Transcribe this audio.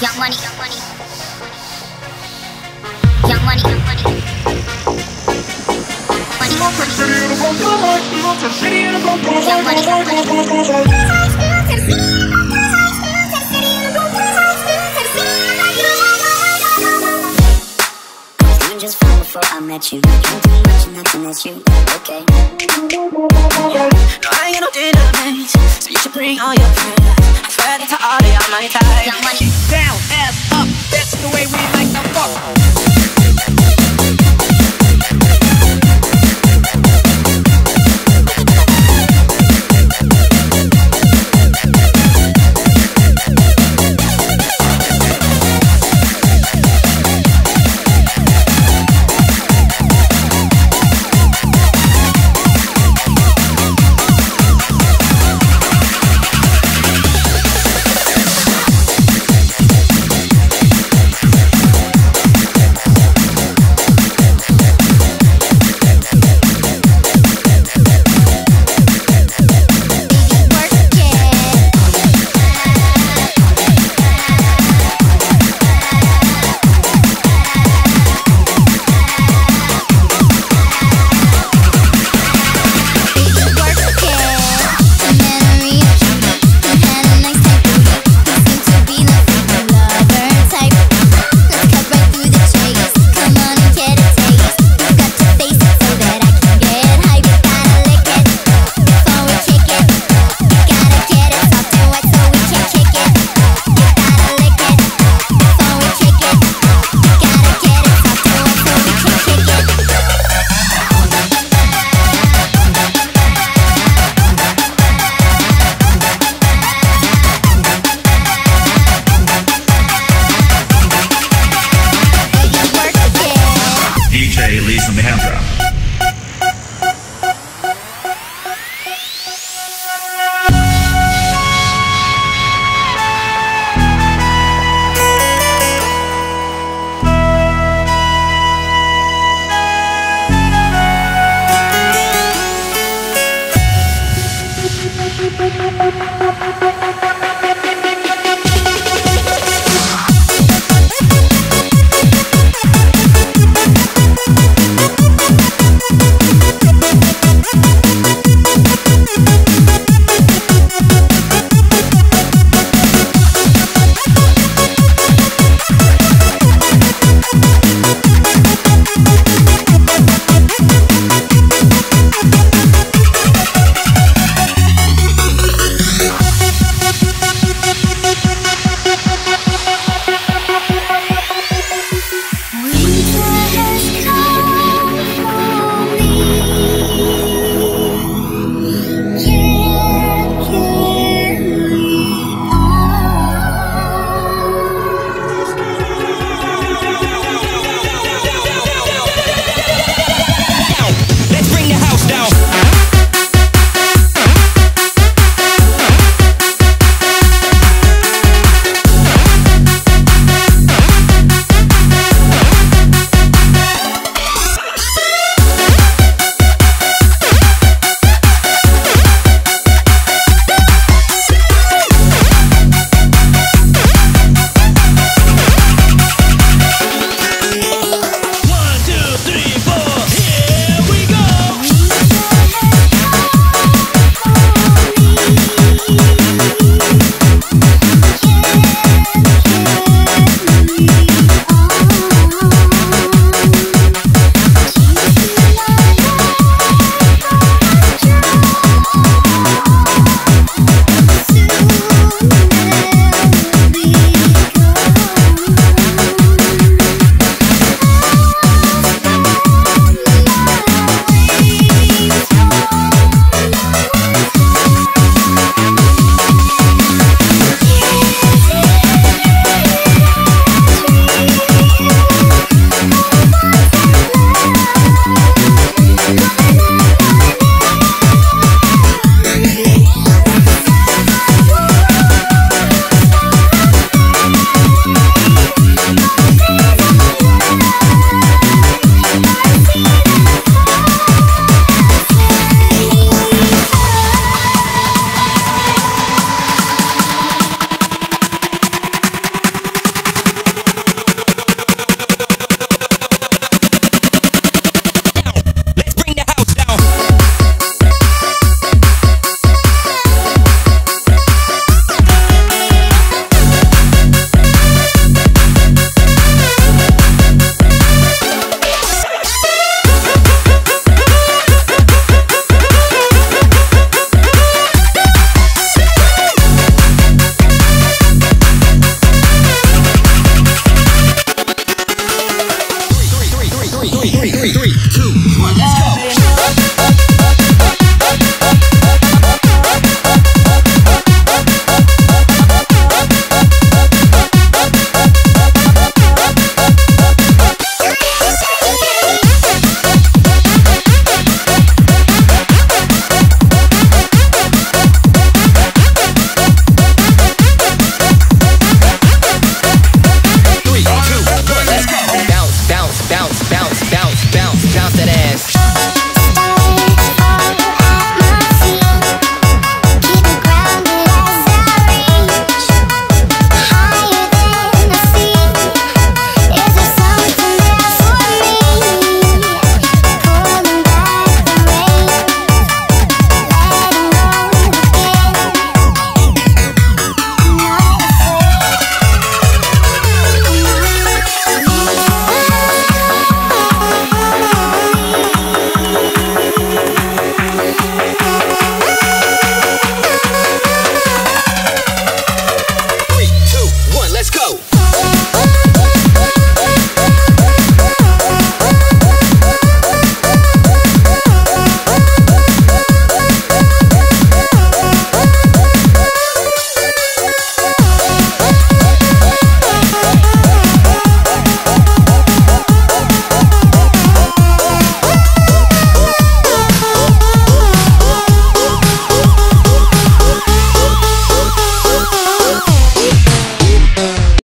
Young money. at you. Can't do nothing that's you, okay? No, I ain't no dinner, mate, so you should bring all your friends. I swear that to all of y'all my time. Down, ass up, that's the way we like to fuck.